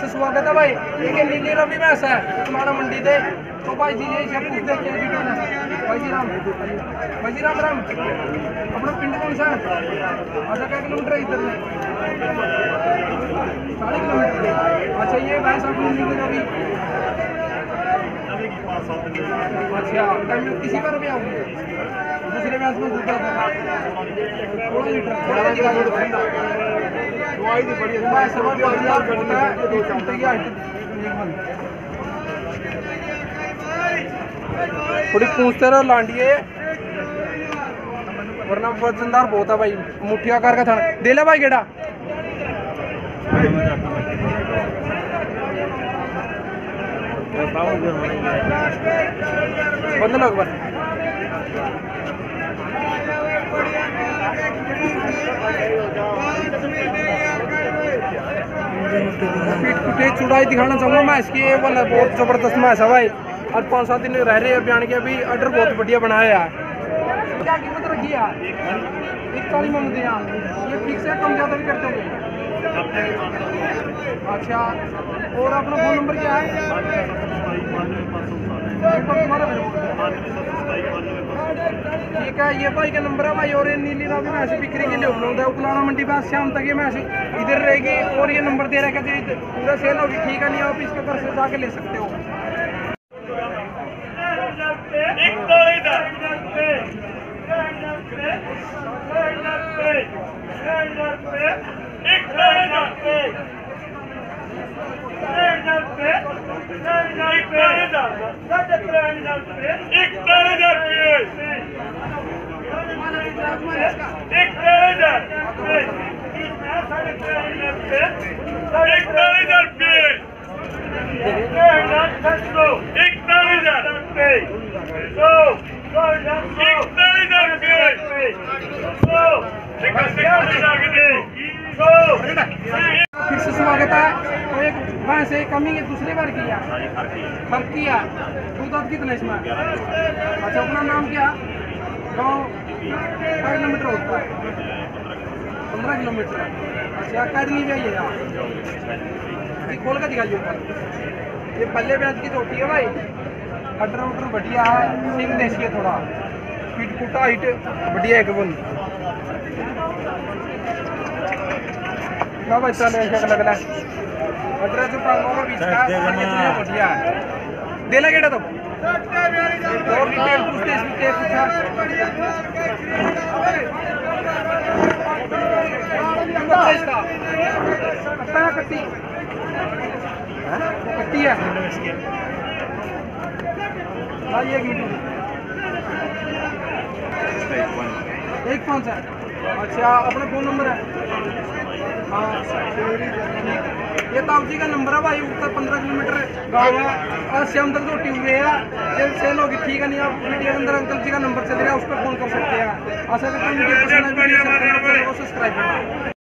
से स्वागत है भाई। लेकिन नीली रवि में ऐसा है तुम्हारा मंडी दे तो भाई जी ये सब पूछते क्या वीडियो ना भाई जी राम राम अपना पिंड कौन सा है? अच्छा क्या किलोमीटर है इधर में? 40 किलोमीटर। अच्छा ये भाई साहब नीली रवि अच्छा किसी पर भी आऊंगी दूसरे में उसमें दवाई दी बड़ी है समझ में आ रहा है तो चलते गया थोड़ी पूछते रहो लांडिए वरना वजनदार बहुत है भाई मुठिया करके थाना दे ले भाई गेड़ा बंद लो अकबर पीठ चुड़ाई दिखाना चाहूँगा मैं इसकी। ये वाला बहुत जबरदस्त मैच है भाई और 5-7 दिन रह रहे हैं अभियान के। अभी ऑर्डर बहुत बढ़िया बनाया है। क्या कीमत रखी है? 41 मांग दिया। ये फिक्स है कम ज़्यादा भी करते होंगे? अच्छा और अपना फोन नंबर क्या है? ठीक है ये भाई का नंबर है भाई। और ये नीली रावी मैच बिक्री के लिए उपलब्ध है उकलाना मंडी पास। शाम तक ये मैच इधर रहेगी और ये नंबर दे रखा चाहिए पूरा सेल होगी। ठीक है नहीं आप इसके घर से जाके ले सकते हो। फिर से स्वागत है। तो एक भैंस है कमी है दूसरी बार किया खर्किया दूध आप कितने इसमें? अच्छा अपना नाम क्या? गाँव कितना किलोमीटर होता है? 15 किलोमीटर। अच्छा करनी चाहिए यार खोल कर दिखाइए ऊपर। ये पल्ले ब्याज की चोटी है भाई। कटर वटर बढ़िया है सिंह देसी है थोड़ा फिट फुटा हिट बढ़िया है एकदम। क्या भाई चल ऐसा लग रहा है कटर जो पांगों का बीच का बढ़िया है दे लगेगा तो और डिटेल पूछते इसमें पूछा कट्टी है भाई। एक 5 है। अच्छा अपना फोन नंबर है? हाँ ये ताऊजी का नंबर है भाई। उत्तर 15 किलोमीटर गाँव है। शाम तक रोटी हुए है जब सेल होगी। ठीक है नहीं आप वीडियो के अंदर अंकल जी का नंबर चल रहा है उस पर फोन कर सकते हैं। आशा करता हूँ वीडियो पसंद आए सब्सक्राइब करना।